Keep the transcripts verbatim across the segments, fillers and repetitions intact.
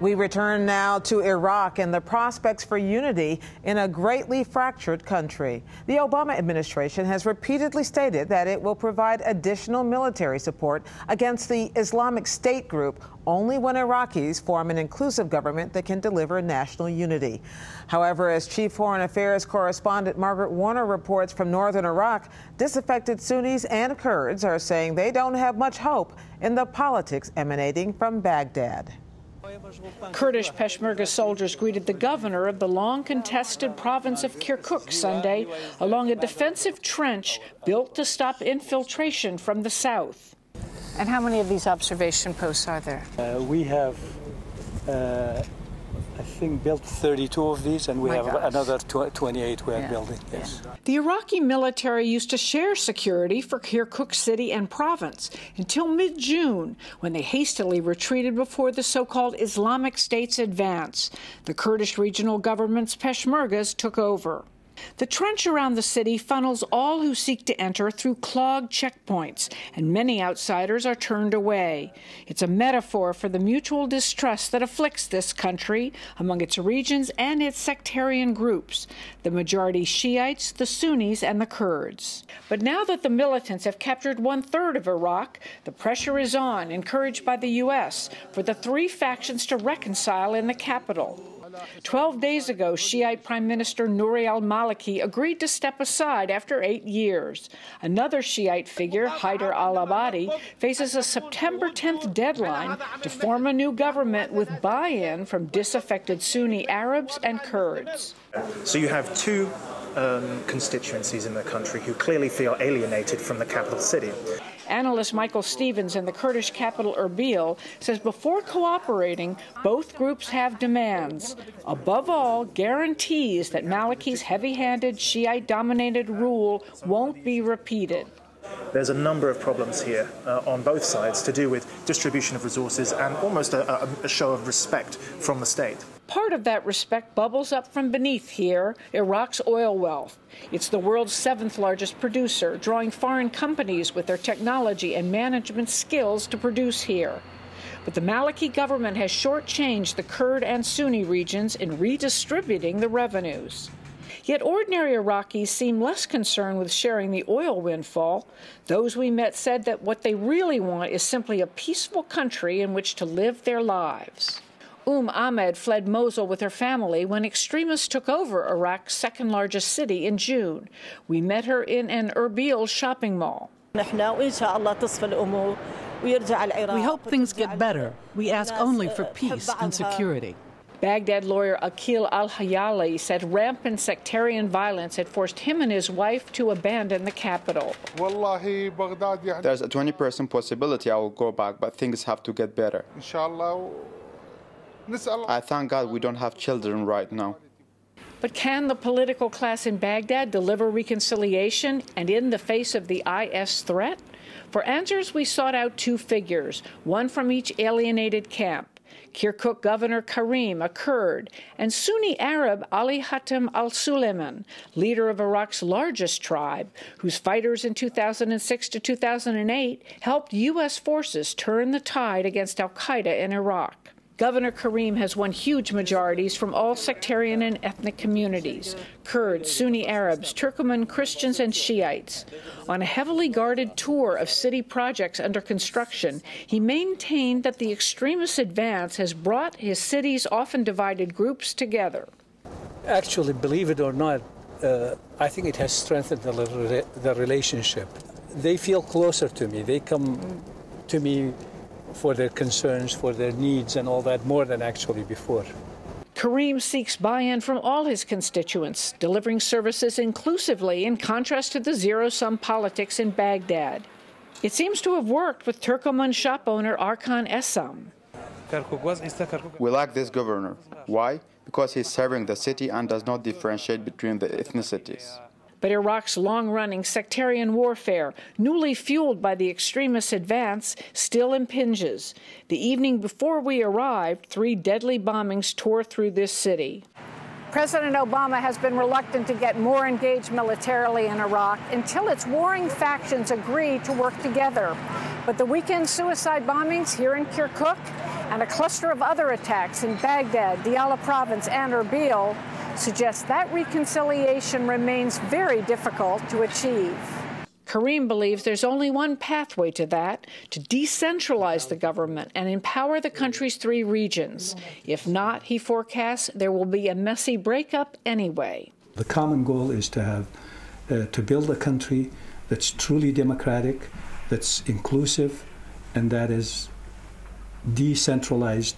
We return now to Iraq and the prospects for unity in a greatly fractured country. The Obama administration has repeatedly stated that it will provide additional military support against the Islamic State group only when Iraqis form an inclusive government that can deliver national unity. However, as Chief Foreign Affairs Correspondent Margaret Warner reports from northern Iraq, disaffected Sunnis and Kurds are saying they don't have much hope in the politics emanating from Baghdad. Kurdish Peshmerga soldiers greeted the governor of the long-contested province of Kirkuk Sunday along a defensive trench built to stop infiltration from the south. And how many of these observation posts are there? Uh, we have, uh, I think, built thirty-two of these, and we My have gosh. another tw twenty-eight we are yeah. building, yes. Yeah. The Iraqi military used to share security for Kirkuk city and province until mid-June, when they hastily retreated before the so-called Islamic State's advance. The Kurdish regional government's Peshmergas took over. The trench around the city funnels all who seek to enter through clogged checkpoints, and many outsiders are turned away. It's a metaphor for the mutual distrust that afflicts this country among its regions and its sectarian groups, the majority Shiites, the Sunnis, and the Kurds. But now that the militants have captured one-third of Iraq, the pressure is on, encouraged by the U S, for the three factions to reconcile in the capital. Twelve days ago, Shiite Prime Minister Nouri al-Maliki agreed to step aside after eight years. Another Shiite figure, Haider al-Abadi, faces a September tenth deadline to form a new government with buy-in from disaffected Sunni Arabs and Kurds. So you have two um, constituencies in the country who clearly feel alienated from the capital city. Analyst Michael Stevens in the Kurdish capital Erbil says before cooperating, both groups have demands. Above all, guarantees that Maliki's heavy-handed, Shiite-dominated rule won't be repeated. There's a number of problems here uh, on both sides to do with distribution of resources and almost a, a, a show of respect from the state. Part of that respect bubbles up from beneath here, Iraq's oil wealth. It's the world's seventh largest producer, drawing foreign companies with their technology and management skills to produce here. But the Maliki government has shortchanged the Kurd and Sunni regions in redistributing the revenues. Yet ordinary Iraqis seem less concerned with sharing the oil windfall. Those we met said that what they really want is simply a peaceful country in which to live their lives. Umm Ahmed fled Mosul with her family when extremists took over Iraq's second-largest city in June. We met her in an Erbil shopping mall. We hope things get better. We ask only for peace and security. Baghdad lawyer Aqeel Al-Hayali said rampant sectarian violence had forced him and his wife to abandon the capital. There's a twenty percent possibility I will go back, but things have to get better. I thank God we don't have children right now. But can the political class in Baghdad deliver reconciliation and in the face of the I S threat? For answers, we sought out two figures, one from each alienated camp. Kirkuk Governor Karim, a Kurd, and Sunni Arab Ali Hatim al-Suleiman, leader of Iraq's largest tribe, whose fighters in two thousand six to two thousand eight helped U S forces turn the tide against Al Qaeda in Iraq. Governor Karim has won huge majorities from all sectarian and ethnic communities, Kurds, Sunni Arabs, Turkoman Christians, and Shiites. On a heavily guarded tour of city projects under construction, he maintained that the extremist advance has brought his city's often divided groups together. Actually, believe it or not, uh, I think it has strengthened the, the relationship. They feel closer to me. They come to me for their concerns, for their needs, and all that, more than actually before. Karim seeks buy-in from all his constituents, delivering services inclusively in contrast to the zero-sum politics in Baghdad. It seems to have worked with Turkoman shop owner Arkhan Essam. We like this governor. Why? Because he's serving the city and does not differentiate between the ethnicities. But Iraq's long-running sectarian warfare, newly fueled by the extremist advance, still impinges. The evening before we arrived, three deadly bombings tore through this city. President Obama has been reluctant to get more engaged militarily in Iraq until its warring factions agree to work together. But the weekend suicide bombings here in Kirkuk And a cluster of other attacks in Baghdad, Diyala province, and Erbil suggests that reconciliation remains very difficult to achieve. Karim believes there's only one pathway to that, to decentralize the government and empower the country's three regions. If not, he forecasts, there will be a messy breakup anyway. The common goal is to have, uh, to build a country that's truly democratic, that's inclusive, and that is decentralized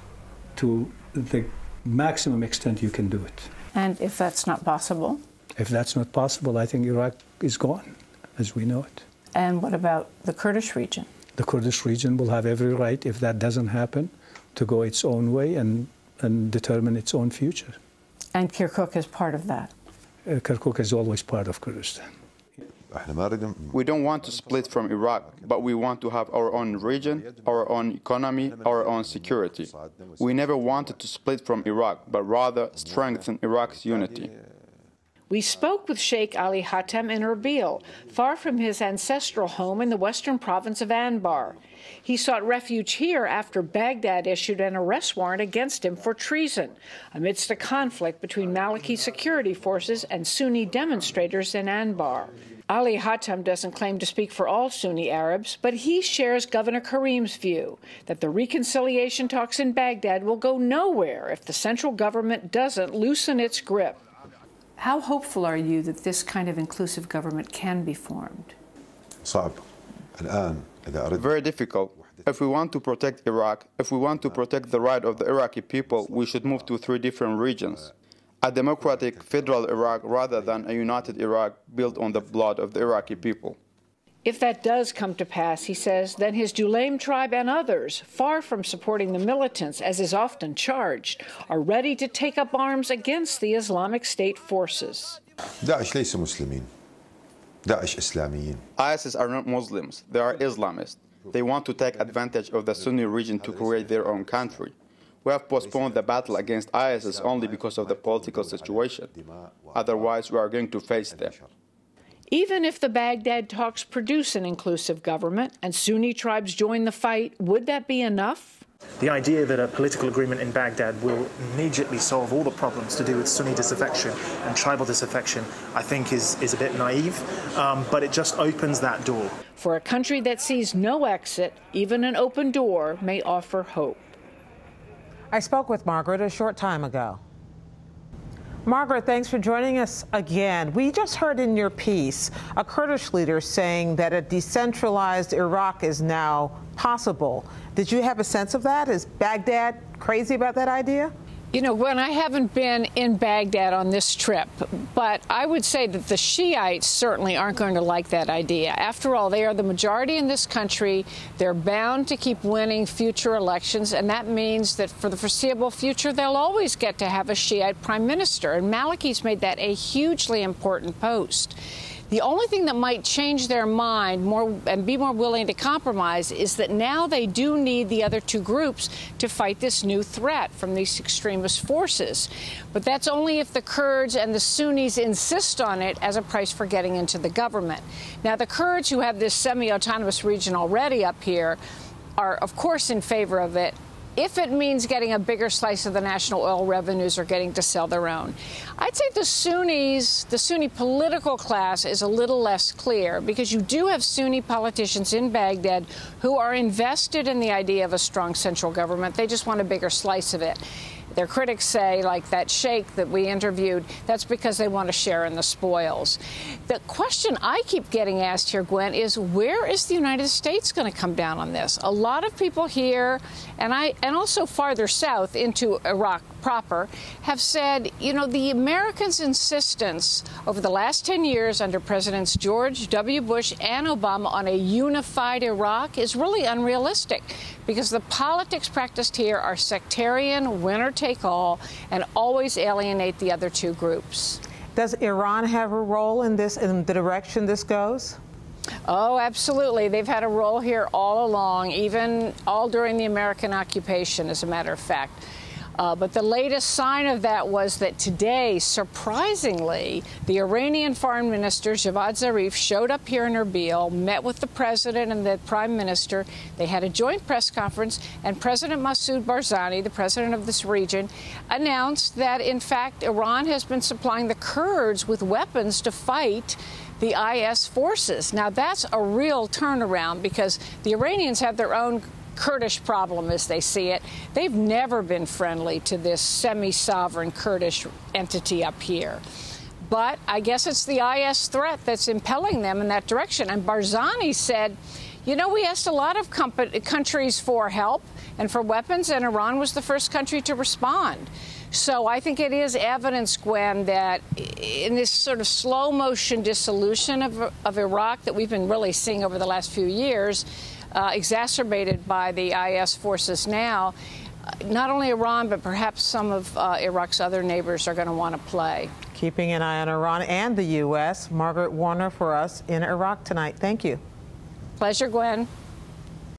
to the maximum extent you can do it. And if that's not possible? If that's not possible, I think Iraq is gone, as we know it. And what about the Kurdish region? The Kurdish region will have every right, if that doesn't happen, to go its own way and, and determine its own future. And Kirkuk is part of that? Uh, Kirkuk is always part of Kurdistan. We don't want to split from Iraq, but we want to have our own region, our own economy, our own security. We never wanted to split from Iraq, but rather strengthen Iraq's unity. We spoke with Sheikh Ali Hatim in Erbil, far from his ancestral home in the western province of Anbar. He sought refuge here after Baghdad issued an arrest warrant against him for treason, amidst the conflict between Maliki security forces and Sunni demonstrators in Anbar. Ali Hatim doesn't claim to speak for all Sunni Arabs, but he shares Governor Karim's view that the reconciliation talks in Baghdad will go nowhere if the central government doesn't loosen its grip. How hopeful are you that this kind of inclusive government can be formed? Very difficult. If we want to protect Iraq, if we want to protect the right of the Iraqi people, we should move to three different regions. A democratic, federal Iraq rather than a united Iraq built on the blood of the Iraqi people. If that does come to pass, he says, then his Duleim tribe and others, far from supporting the militants, as is often charged, are ready to take up arms against the Islamic State forces. ISIS are not Muslims, they are Islamists. They want to take advantage of the Sunni region to create their own country. We have postponed the battle against ISIS only because of the political situation. Otherwise, we are going to face them. Even if the Baghdad talks produce an inclusive government and Sunni tribes join the fight, would that be enough? The idea that a political agreement in Baghdad will immediately solve all the problems to do with Sunni disaffection and tribal disaffection, I think, is, is a bit naive, um, but it just opens that door. For a country that sees no exit, even an open door may offer hope. I spoke with Margaret a short time ago. Margaret, thanks for joining us again. We just heard in your piece a Kurdish leader saying that a decentralized Iraq is now possible. Did you have a sense of that? Is Baghdad crazy about that idea? You know, Gwen, I haven't been in Baghdad on this trip, but I would say that the Shiites certainly aren't going to like that idea. After all, they are the majority in this country. They're bound to keep winning future elections, and that means that for the foreseeable future, they'll always get to have a Shiite prime minister. And Maliki's made that a hugely important post. The only thing that might change their mind more and be more willing to compromise is that now they do need the other two groups to fight this new threat from these extremist forces. But that's only if the Kurds and the Sunnis insist on it as a price for getting into the government. Now, the Kurds, who have this semi-autonomous region already up here, are, of course, in favor of it, if it means getting a bigger slice of the national oil revenues or getting to sell their own. I'd say the Sunnis, the Sunni political class is a little less clear because you do have Sunni politicians in Baghdad who are invested in the idea of a strong central government. They just want a bigger slice of it. Their critics say, like that sheikh that we interviewed, that's because they want to share in the spoils. The question I keep getting asked here, Gwen, is where is the United States going to come down on this? A lot of people here, and I, and also farther south into Iraq proper, have said, you know, the Americans' insistence over the last ten years under Presidents George W. Bush and Obama on a unified Iraq is really unrealistic because the politics practiced here are sectarian, winner-take-all, and always alienate the other two groups. Does Iran have a role in this, in the direction this goes? Oh, absolutely. They've had a role here all along, even all during the American occupation, as a matter of fact. Uh, but the latest sign of that was that today, surprisingly, the Iranian foreign minister, Javad Zarif, showed up here in Erbil, met with the president and the prime minister. They had a joint press conference, and President Masoud Barzani, the president of this region, announced that, in fact, Iran has been supplying the Kurds with weapons to fight the I S forces. Now, that's a real turnaround because the Iranians have their own Kurdish problem, as they see it. They've never been friendly to this semi-sovereign Kurdish entity up here. But I guess it's the I S threat that's impelling them in that direction. And Barzani said, you know, we asked a lot of countries for help and for weapons, and Iran was the first country to respond. So I think it is evidence, Gwen, that in this sort of slow-motion dissolution of, of Iraq that we've been really seeing over the last few years, Uh, exacerbated by the I S forces now, not only Iran, but perhaps some of uh, Iraq's other neighbors are going to want to play. Keeping an eye on Iran and the U S. Margaret Warner for us in Iraq tonight. Thank you. Pleasure, Gwen.